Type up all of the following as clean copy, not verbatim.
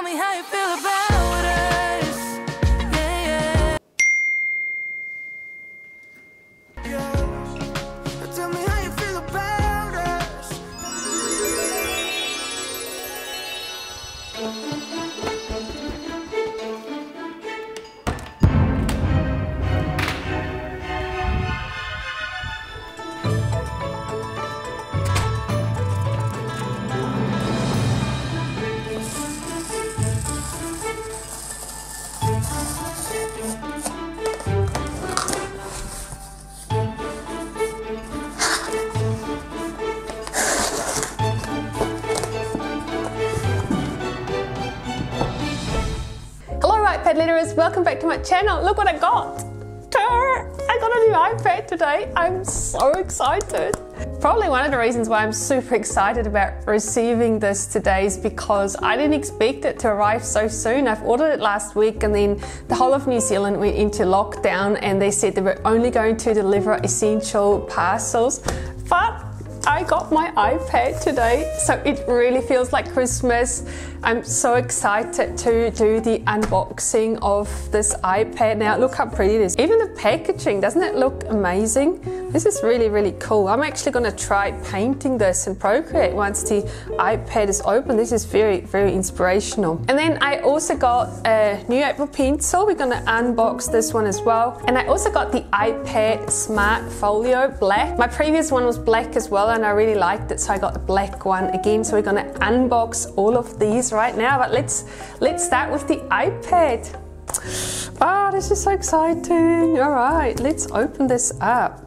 Tell me how you feel about us. Yeah, yeah. Yeah. Tell me how you feel about us. Welcome back to my channel. Look what I got! I got a new iPad today. I'm so excited. Probably one of the reasons why I'm super excited about receiving this today is because I didn't expect it to arrive so soon. I've ordered it last week and then the whole of New Zealand went into lockdown and they said they were only going to deliver essential parcels. But I got my iPad today, so it really feels like Christmas. I'm so excited to do the unboxing of this iPad now. Look how pretty it is. Even the packaging, doesn't it look amazing? This is really, really cool. I'm actually going to try painting this in Procreate once the iPad is open. This is very, very inspirational. And then I also got a new Apple Pencil. We're going to unbox this one as well. And I also got the iPad Smart Folio Black. My previous one was black as well, and I really liked it, so I got the black one again. So we're going to unbox all of these right now, but let's start with the iPad. Ah, this is so exciting. All right, let's open this up.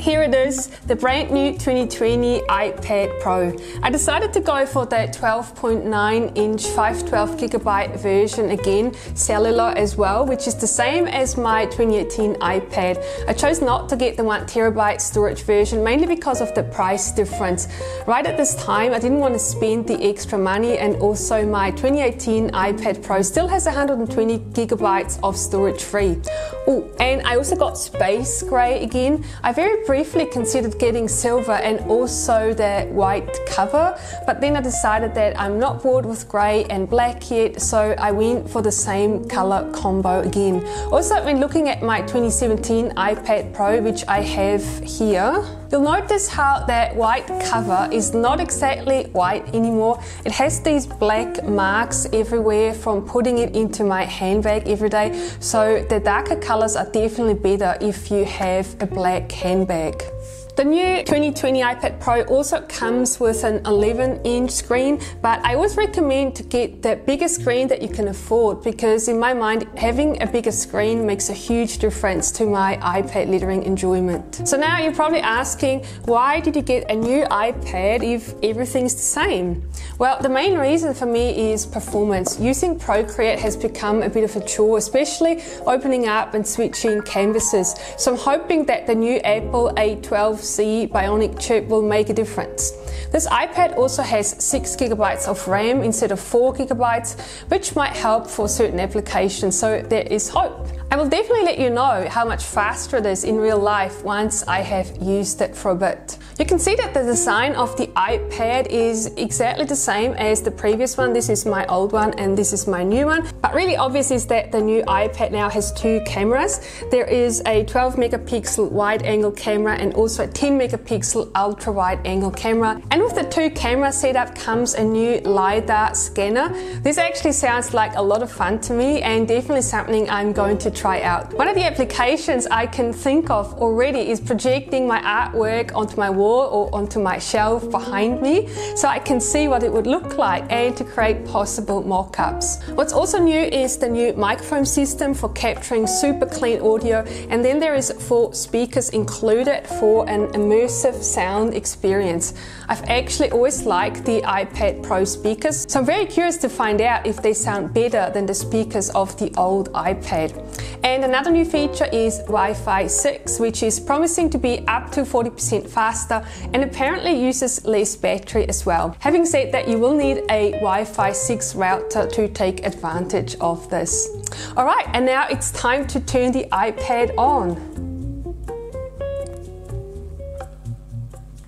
Here it is, the brand new 2020 iPad Pro. I decided to go for the 12.9-inch 512GB version again, cellular as well, which is the same as my 2018 iPad. I chose not to get the 1TB storage version, mainly because of the price difference. Right at this time, I didn't want to spend the extra money, and also my 2018 iPad Pro still has 120GB of storage free. Oh, and I also got space grey again. I very briefly considered getting silver and also the white cover, but then I decided that I'm not bored with grey and black yet, so I went for the same colour combo again. Also, I've been looking at my 2017 iPad Pro, which I have here. You'll notice how that white cover is not exactly white anymore. It has these black marks everywhere from putting it into my handbag every day. So the darker colors are definitely better if you have a black handbag. The new 2020 iPad Pro also comes with an 11-inch screen, but I always recommend to get the bigger screen that you can afford, because in my mind, having a bigger screen makes a huge difference to my iPad lettering enjoyment. So now you're probably asking, why did you get a new iPad if everything's the same? Well, the main reason for me is performance. Using Procreate has become a bit of a chore, especially opening up and switching canvases. So I'm hoping that the new Apple A12 Bionic chip will make a difference. This iPad also has 6GB of RAM instead of 4GB, which might help for certain applications, so there is hope. I will definitely let you know how much faster it is in real life once I have used it for a bit. You can see that the design of the iPad is exactly the same as the previous one. This is my old one and this is my new one. But really obvious is that the new iPad now has two cameras. There is a 12-megapixel wide-angle camera and also a 10-megapixel ultra-wide-angle camera. And with the two-camera setup comes a new LiDAR scanner. This actually sounds like a lot of fun to me and definitely something I'm going to try out. One of the applications I can think of already is projecting my artwork onto my wall or onto my shelf behind me, so I can see what it would look like and to create possible mock-ups. What's also new is the new microphone system for capturing super clean audio, and then there is 4 speakers included for an immersive sound experience. I've actually always liked the iPad Pro speakers, so I'm very curious to find out if they sound better than the speakers of the old iPad. And another new feature is Wi-Fi 6, which is promising to be up to 40% faster and apparently uses less battery as well. Having said that, you will need a Wi-Fi 6 router to take advantage of this. Alright, and now it's time to turn the iPad on.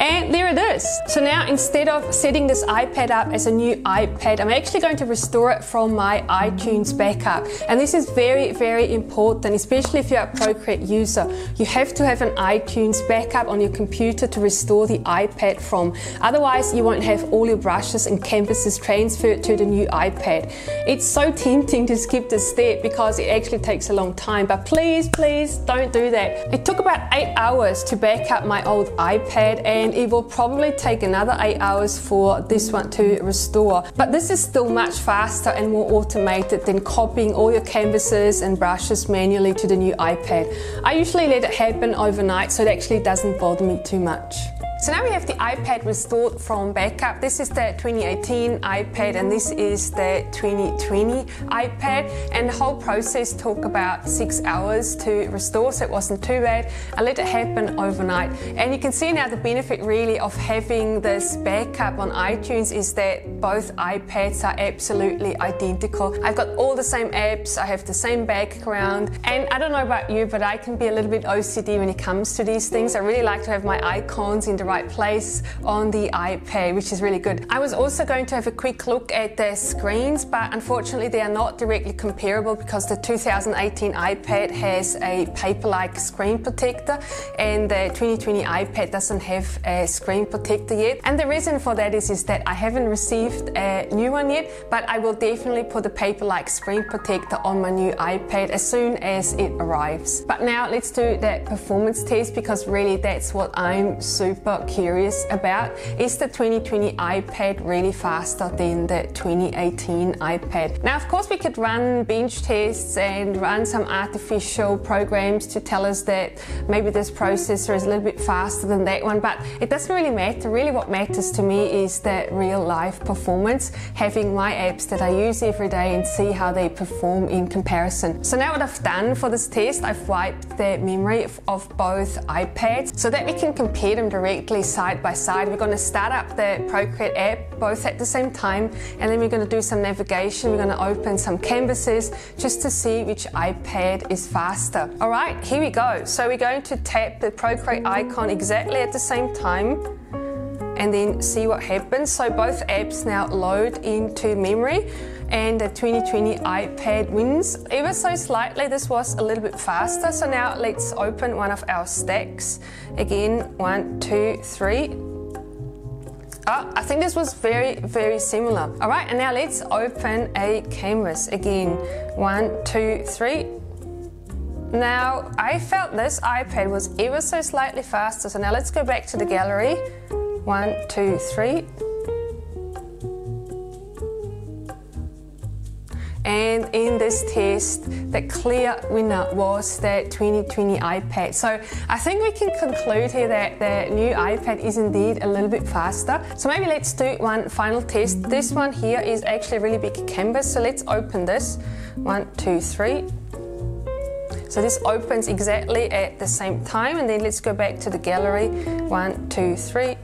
And there it is. So now, instead of setting this iPad up as a new iPad, I'm actually going to restore it from my iTunes backup. And this is very, very important, especially if you're a Procreate user. You have to have an iTunes backup on your computer to restore the iPad from. Otherwise, you won't have all your brushes and canvases transferred to the new iPad. It's so tempting to skip this step because it actually takes a long time, but please, please don't do that. It took about 8 hours to back up my old iPad, and it will probably take another 8 hours for this one to restore. But this is still much faster and more automated than copying all your canvases and brushes manually to the new iPad. I usually let it happen overnight, so it actually doesn't bother me too much. So now we have the iPad restored from backup. This is the 2018 iPad and this is the 2020 iPad, and the whole process took about 6 hours to restore, so it wasn't too bad. I let it happen overnight, and you can see now the benefit really of having this backup on iTunes is that both iPads are absolutely identical. I've got all the same apps, I have the same background, and I don't know about you, but I can be a little bit OCD when it comes to these things. I really like to have my icons in the right place on the iPad, which is really good. I was also going to have a quick look at their screens, but unfortunately they are not directly comparable because the 2018 iPad has a PaperLike screen protector and the 2020 iPad doesn't have a screen protector yet. And the reason for that is that I haven't received a new one yet, but I will definitely put a PaperLike screen protector on my new iPad as soon as it arrives. But now let's do that performance test, because really that's what I'm super curious about. Is the 2020 iPad really faster than the 2018 iPad? Now, of course, we could run bench tests and run some artificial programs to tell us that maybe this processor is a little bit faster than that one, but it doesn't really matter. Really what matters to me is the real life performance, having my apps that I use every day and see how they perform in comparison. So now what I've done for this test, I've wiped the memory of both iPads so that we can compare them directly side by side. We're going to start up the Procreate app both at the same time, and then we're going to do some navigation. We're going to open some canvases just to see which iPad is faster. All right, here we go. So we're going to tap the Procreate icon exactly at the same time and then see what happens. So both apps now load into memory, and the 2020 iPad wins ever so slightly. This was a little bit faster. So now let's open one of our stacks. Again, 1, 2, 3. Oh, I think this was very, very similar. All right, and now let's open a canvas. Again, 1, 2, 3. Now, I felt this iPad was ever so slightly faster. So now let's go back to the gallery. 1, 2, 3. And in this test, the clear winner was the 2020 iPad. So I think we can conclude here that the new iPad is indeed a little bit faster. So maybe let's do one final test. This one here is actually a really big canvas. So let's open this. 1, 2, 3. So this opens exactly at the same time. And then let's go back to the gallery. 1, 2, 3.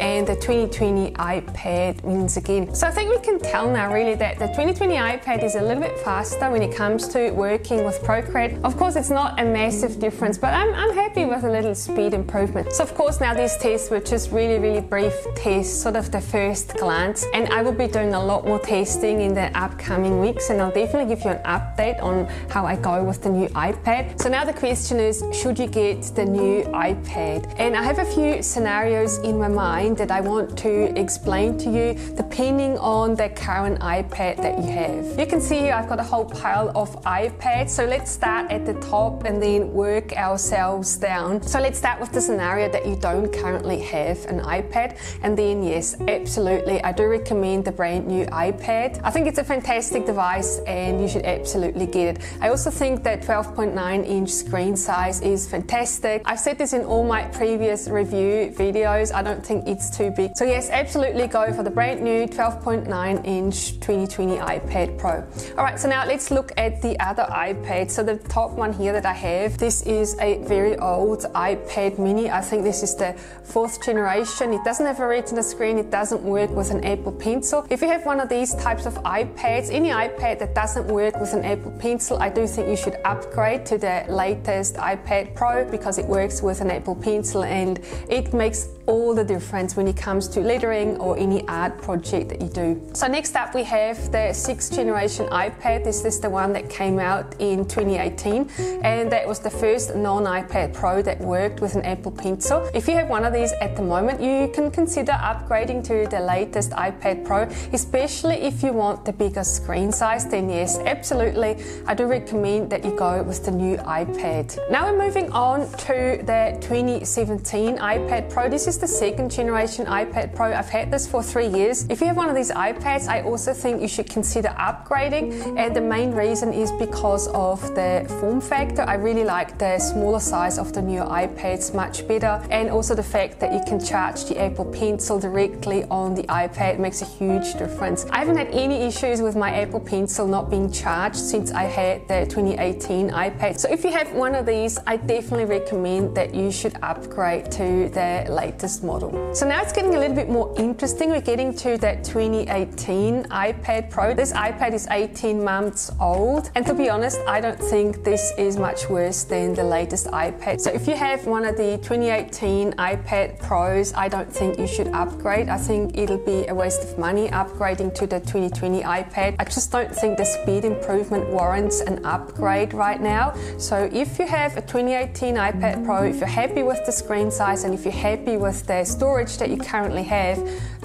And the 2020 iPad wins again. So I think we can tell now really that the 2020 iPad is a little bit faster when it comes to working with Procreate. Of course, it's not a massive difference, but I'm happy with a little speed improvement. So of course, now these tests were just really, really brief tests, sort of the first glance, and I will be doing a lot more testing in the upcoming weeks, and I'll definitely give you an update on how I go with the new iPad. So now the question is, should you get the new iPad? And I have a few scenarios in my mind that iPad, I want to explain to you depending on the current iPad that you have. You can see here I've got a whole pile of iPads, so let's start at the top and then work ourselves down. So let's start with the scenario that you don't currently have an iPad, and then yes, absolutely, I do recommend the brand new iPad. I think it's a fantastic device and you should absolutely get it. I also think that 12.9-inch screen size is fantastic. I've said this in all my previous review videos, I don't think it's too big. So yes, absolutely go for the brand new 12.9-inch 2020 iPad Pro. Alright, so now let's look at the other iPad. So the top one here that I have, this is a very old iPad Mini. I think this is the 4th generation. It doesn't have a retina screen, it doesn't work with an Apple Pencil. If you have one of these types of iPads, any iPad that doesn't work with an Apple Pencil, I do think you should upgrade to the latest iPad Pro because it works with an Apple Pencil and it makes all the difference when it comes to lettering or any art project that you do. So next up we have the 6th generation iPad. This is the one that came out in 2018 and that was the first non-iPad Pro that worked with an Apple Pencil. If you have one of these at the moment, you can consider upgrading to the latest iPad Pro, especially if you want the bigger screen size. Then yes, absolutely, I do recommend that you go with the new iPad. Now we're moving on to the 2017 iPad Pro. This is the 2nd generation iPad Pro. I've had this for 3 years. If you have one of these iPads, I also think you should consider upgrading, and the main reason is because of the form factor. I really like the smaller size of the new iPads much better, and also the fact that you can charge the Apple Pencil directly on the iPad makes a huge difference. I haven't had any issues with my Apple Pencil not being charged since I had the 2018 iPad. So if you have one of these, I definitely recommend that you should upgrade to the latest model. So now it's getting a little bit more interesting. We're getting to that 2018 iPad Pro. This iPad is 18 months old, and to be honest, I don't think this is much worse than the latest iPad. So if you have one of the 2018 iPad Pros, I don't think you should upgrade. I think it'll be a waste of money upgrading to the 2020 iPad. I just don't think the speed improvement warrants an upgrade right now. So if you have a 2018 iPad Pro, if you're happy with the screen size and if you're happy with the storage that you currently have,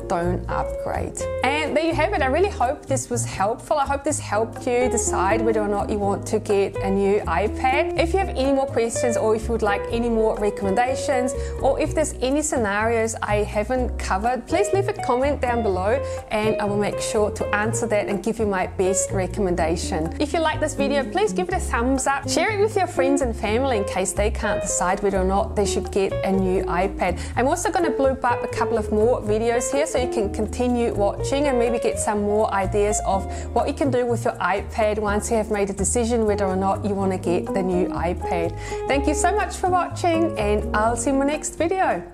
don't upgrade. And there you have it. I really hope this was helpful. I hope this helped you decide whether or not you want to get a new iPad. If you have any more questions, or if you would like any more recommendations, or if there's any scenarios I haven't covered, please leave a comment down below and I will make sure to answer that and give you my best recommendation. If you like this video, please give it a thumbs up. Share it with your friends and family in case they can't decide whether or not they should get a new iPad. I'm also going to bloop up a couple of more videos here so you can continue watching and maybe get some more ideas of what you can do with your iPad once you have made a decision whether or not you want to get the new iPad. Thank you so much for watching, and I'll see you in my next video.